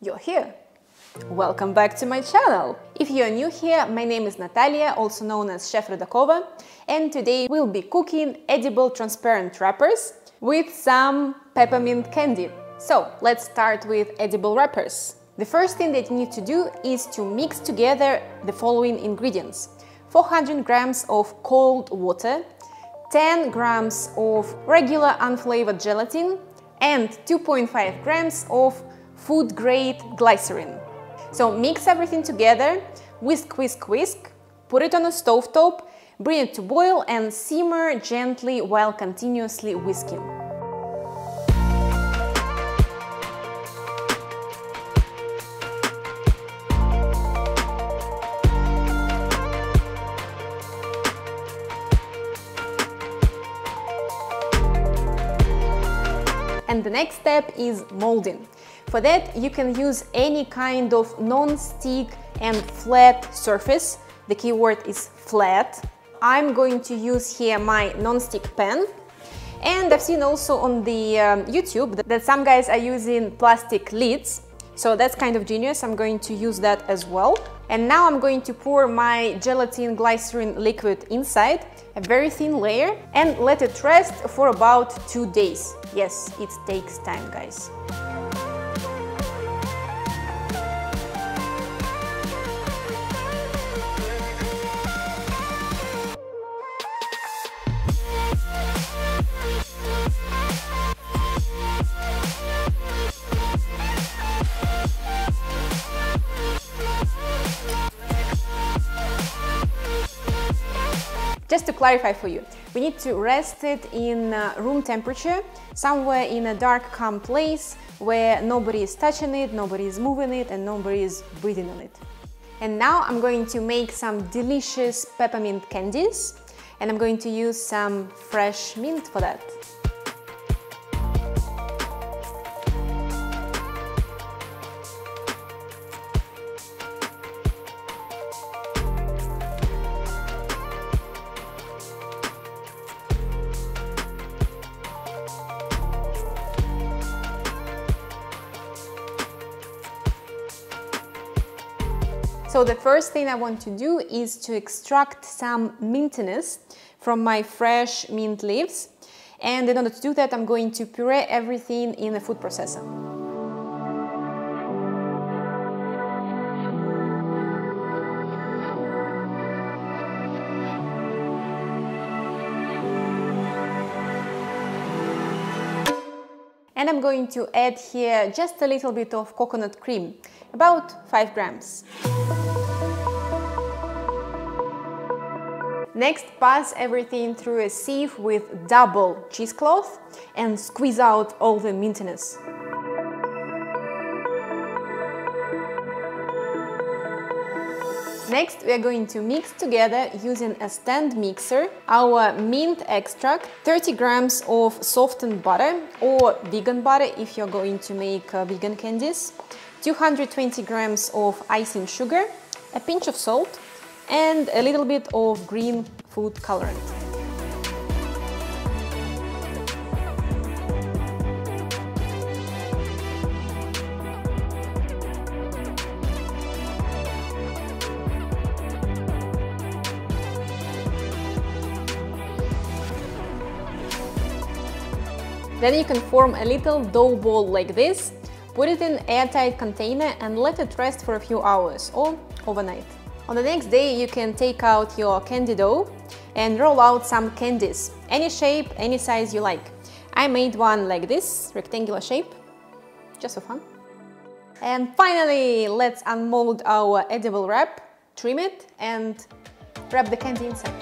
You're here! Welcome back to my channel! If you're new here, my name is Natalia, also known as Chef Rudakova, and today we'll be cooking edible transparent wrappers with some peppermint candy. So let's start with edible wrappers. The first thing that you need to do is to mix together the following ingredients: 400 grams of cold water, 10 grams of regular unflavored gelatin, and 2.5 grams of food-grade glycerin. So mix everything together, whisk, whisk, whisk, put it on a stove top, bring it to boil and simmer gently while continuously whisking. And the next step is molding. For that, you can use any kind of non-stick and flat surface. The keyword is flat. I'm going to use here my non-stick pan. And I've seen also on the YouTube that some guys are using plastic lids. So that's kind of genius. I'm going to use that as well. And now I'm going to pour my gelatin glycerin liquid inside, a very thin layer, and let it rest for about 2 days. Yes, it takes time, guys. Just to clarify for you, we need to rest it in room temperature, somewhere in a dark, calm place where nobody is touching it, nobody is moving it, and nobody is breathing on it. And now I'm going to make some delicious peppermint candies, and I'm going to use some fresh mint for that. So the first thing I want to do is to extract some mintiness from my fresh mint leaves. And in order to do that, I'm going to puree everything in a food processor. And I'm going to add here just a little bit of coconut cream, about 5 grams. Next, pass everything through a sieve with double cheesecloth and squeeze out all the mintiness. Next, we are going to mix together, using a stand mixer, our mint extract, 30 grams of softened butter or vegan butter if you're going to make vegan candies, 220 grams of icing sugar, a pinch of salt, and a little bit of green food colorant. Then you can form a little dough ball like this, put it in an airtight container and let it rest for a few hours or overnight. On the next day, you can take out your candy dough and roll out some candies, any shape, any size you like. I made one like this, rectangular shape, just for fun. And finally, let's unmold our edible wrap, trim it and wrap the candy inside.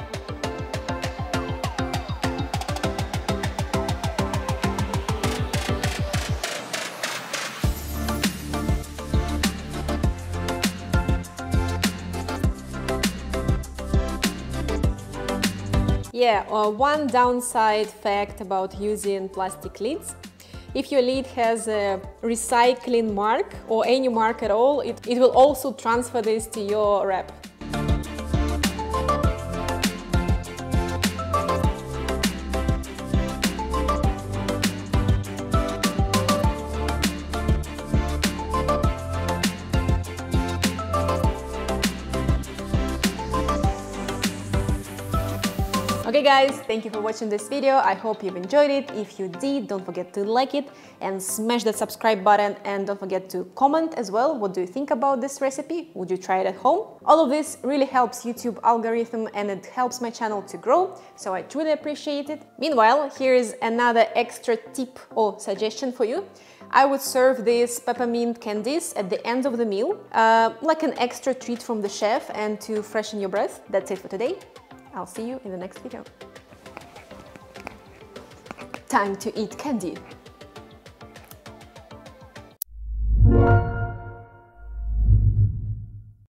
Yeah, one downside fact about using plastic lids If your lid has a recycling mark or any mark at all, it will also transfer this to your wrap. Okay guys, thank you for watching this video. I hope you've enjoyed it. If you did, don't forget to like it and smash that subscribe button, and don't forget to comment as well. What do you think about this recipe? Would you try it at home? All of this really helps YouTube algorithm and it helps my channel to grow, so I truly appreciate it. Meanwhile, here is another extra tip or suggestion for you. I would serve these peppermint candies at the end of the meal, like an extra treat from the chef and to freshen your breath. That's it for today. I'll see you in the next video. Time to eat candy.